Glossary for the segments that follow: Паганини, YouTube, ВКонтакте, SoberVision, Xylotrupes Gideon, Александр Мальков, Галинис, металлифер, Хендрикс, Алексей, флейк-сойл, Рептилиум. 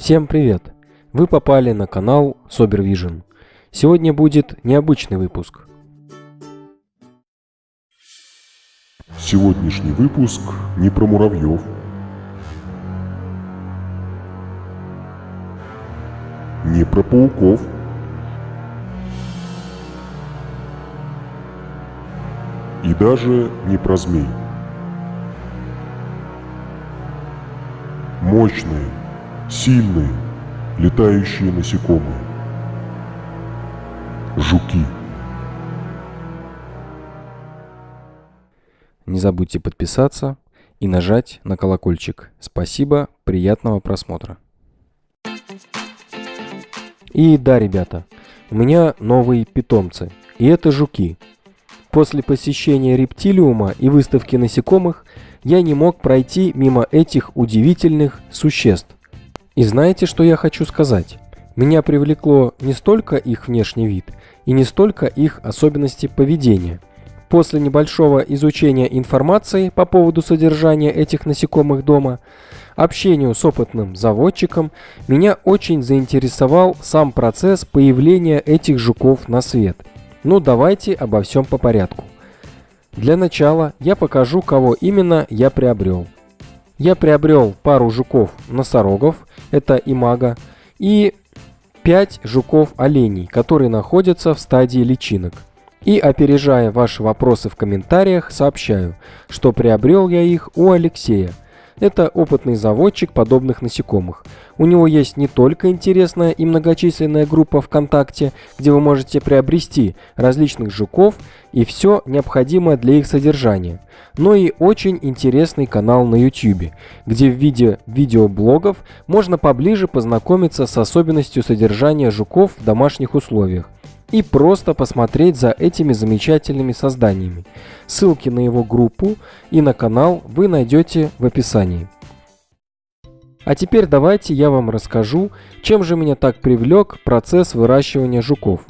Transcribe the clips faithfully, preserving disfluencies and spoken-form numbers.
Всем привет! Вы попали на канал SoberVision. Сегодня будет необычный выпуск. Сегодняшний выпуск не про муравьев, не про пауков, и даже не про змей. Мощные, сильные, летающие насекомые. Жуки. Не забудьте подписаться и нажать на колокольчик. Спасибо, приятного просмотра. И да, ребята, у меня новые питомцы. И это жуки. После посещения рептилиума и выставки насекомых я не мог пройти мимо этих удивительных существ. И знаете, что я хочу сказать? Меня привлекло не столько их внешний вид и не столько их особенности поведения. После небольшого изучения информации по поводу содержания этих насекомых дома, общению с опытным заводчиком, меня очень заинтересовал сам процесс появления этих жуков на свет. Ну давайте обо всем по порядку. Для начала я покажу, кого именно я приобрел. Я приобрел пару жуков-носорогов, это имаго, и пять жуков-оленей, которые находятся в стадии личинок. И, опережая ваши вопросы в комментариях, сообщаю, что приобрел я их у Алексея. Это опытный заводчик подобных насекомых. У него есть не только интересная и многочисленная группа ВКонтакте, где вы можете приобрести различных жуков и все необходимое для их содержания, но и очень интересный канал на YouTube, где в виде видеоблогов можно поближе познакомиться с особенностью содержания жуков в домашних условиях и просто посмотреть за этими замечательными созданиями. Ссылки на его группу и на канал вы найдете в описании. А теперь давайте я вам расскажу, чем же меня так привлек процесс выращивания жуков.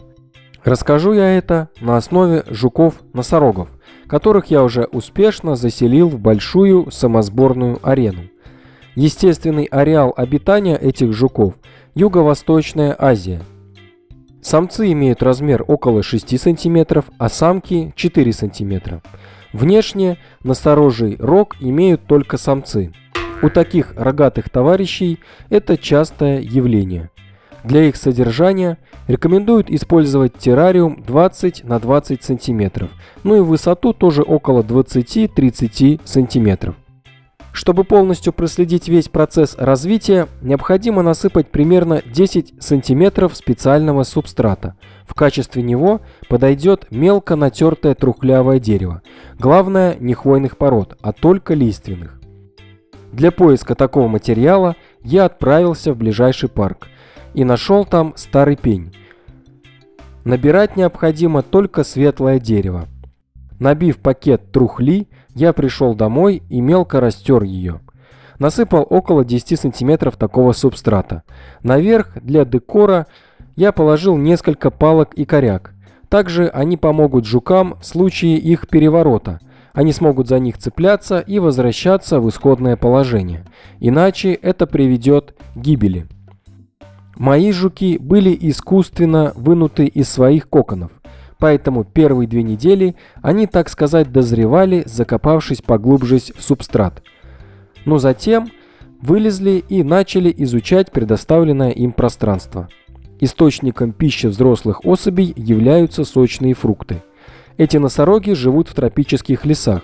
Расскажу я это на основе жуков-носорогов, которых я уже успешно заселил в большую самосборную арену. Естественный ареал обитания этих жуков – Юго-Восточная Азия. Самцы имеют размер около шести сантиметров, а самки – четыре сантиметра. Внешне носорожий рог имеют только самцы. У таких рогатых товарищей это частое явление. Для их содержания рекомендуют использовать террариум двадцать на двадцать сантиметров, ну и высоту тоже около двадцати-тридцати сантиметров. Чтобы полностью проследить весь процесс развития, необходимо насыпать примерно десять сантиметров специального субстрата. В качестве него подойдет мелко натертое трухлявое дерево. Главное, не хвойных пород, а только лиственных. Для поиска такого материала я отправился в ближайший парк и нашел там старый пень. Набирать необходимо только светлое дерево. Набив пакет трухли, я пришел домой и мелко растер ее. Насыпал около десяти сантиметров такого субстрата. Наверх для декора я положил несколько палок и коряк. Также они помогут жукам в случае их переворота. Они смогут за них цепляться и возвращаться в исходное положение. Иначе это приведет к гибели. Мои жуки были искусственно вынуты из своих коконов. Поэтому первые две недели они, так сказать, дозревали, закопавшись поглубже в субстрат. Но затем вылезли и начали изучать предоставленное им пространство. Источником пищи взрослых особей являются сочные фрукты. Эти носороги живут в тропических лесах,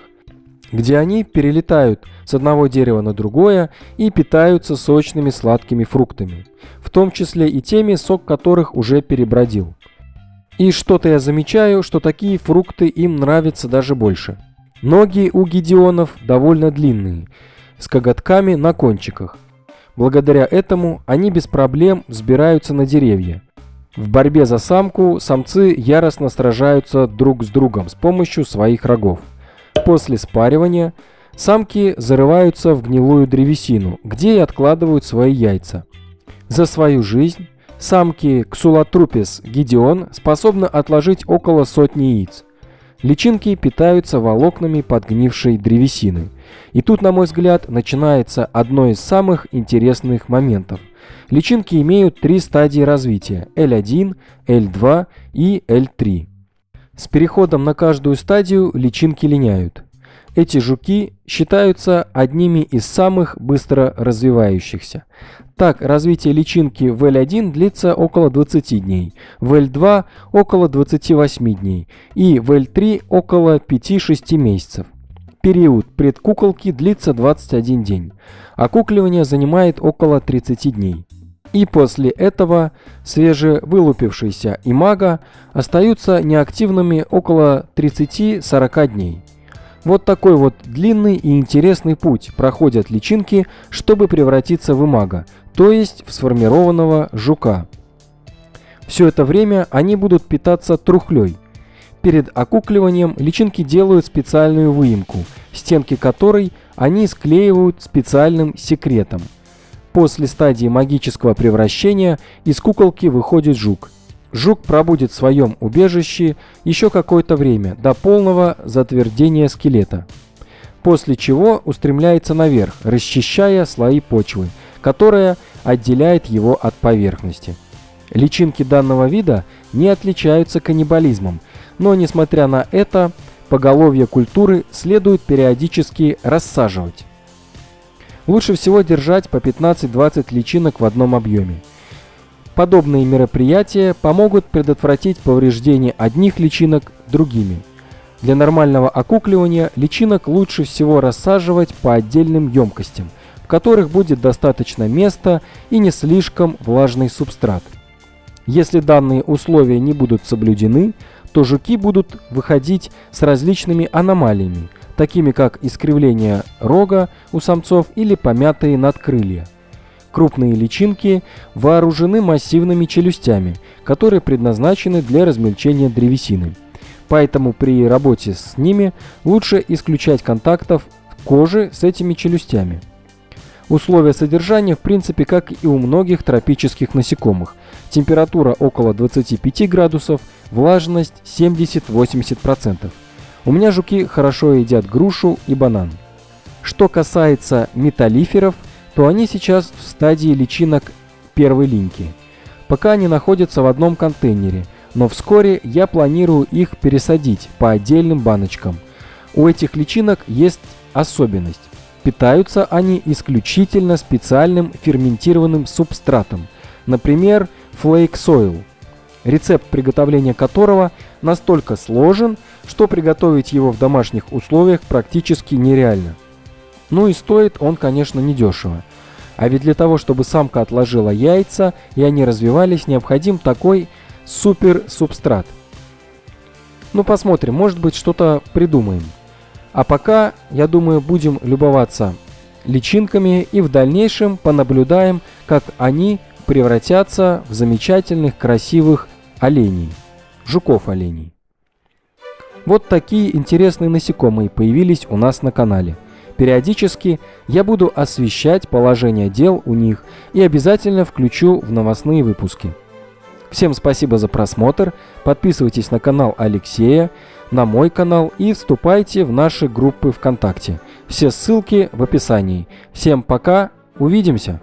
где они перелетают с одного дерева на другое и питаются сочными сладкими фруктами, в том числе и теми, сок которых уже перебродил. И что-то я замечаю, что такие фрукты им нравятся даже больше. Ноги у гидеонов довольно длинные, с коготками на кончиках. Благодаря этому они без проблем взбираются на деревья. В борьбе за самку самцы яростно сражаются друг с другом с помощью своих рогов. После спаривания самки зарываются в гнилую древесину, где и откладывают свои яйца. За свою жизнь самки Xylotrupes Gideon способны отложить около сотни яиц. Личинки питаются волокнами подгнившей древесины. И тут, на мой взгляд, начинается одно из самых интересных моментов. Личинки имеют три стадии развития – Л один, Л два и Л три. С переходом на каждую стадию личинки линяют. Эти жуки считаются одними из самых быстро развивающихся. Так, развитие личинки в Л один длится около двадцати дней, в Л два около двадцати восьми дней и в Л три около пяти-шести месяцев. Период предкуколки длится двадцать один день, окукливание занимает около тридцати дней. И после этого свежевылупившиеся имаго остаются неактивными около тридцати-сорока дней. Вот такой вот длинный и интересный путь проходят личинки, чтобы превратиться в имаго, то есть в сформированного жука. Все это время они будут питаться трухлей. Перед окукливанием личинки делают специальную выемку, стенки которой они склеивают специальным секретом. После стадии магического превращения из куколки выходит жук. Жук пробудет в своем убежище еще какое-то время, до полного затвердения скелета, после чего устремляется наверх, расчищая слои почвы, которая отделяет его от поверхности. Личинки данного вида не отличаются каннибализмом, но, несмотря на это, поголовье культуры следует периодически рассаживать. Лучше всего держать по пятнадцать-двадцать личинок в одном объеме. Подобные мероприятия помогут предотвратить повреждение одних личинок другими. Для нормального окукливания личинок лучше всего рассаживать по отдельным емкостям, в которых будет достаточно места и не слишком влажный субстрат. Если данные условия не будут соблюдены, то жуки будут выходить с различными аномалиями, такими как искривление рога у самцов или помятые надкрылья. Крупные личинки вооружены массивными челюстями, которые предназначены для размельчения древесины. Поэтому при работе с ними лучше исключать контактов кожи с этими челюстями. Условия содержания в принципе как и у многих тропических насекомых. Температура около двадцати пяти градусов, влажность семьдесят-восемьдесят процентов. У меня жуки хорошо едят грушу и банан. Что касается металлиферов, то они сейчас в стадии личинок первой линьки. Пока они находятся в одном контейнере, но вскоре я планирую их пересадить по отдельным баночкам. У этих личинок есть особенность. Питаются они исключительно специальным ферментированным субстратом, например, флейк-сойл, рецепт приготовления которого настолько сложен, что приготовить его в домашних условиях практически нереально. Ну и стоит он, конечно, недешево. А ведь для того, чтобы самка отложила яйца и они развивались, необходим такой супер-субстрат. Ну посмотрим, может быть что-то придумаем. А пока, я думаю, будем любоваться личинками и в дальнейшем понаблюдаем, как они превратятся в замечательных красивых оленей, жуков-оленей. Вот такие интересные насекомые появились у нас на канале. Периодически я буду освещать положение дел у них и обязательно включу в новостные выпуски. Всем спасибо за просмотр, подписывайтесь на канал Алексея, на мой канал и вступайте в наши группы ВКонтакте. Все ссылки в описании. Всем пока, увидимся!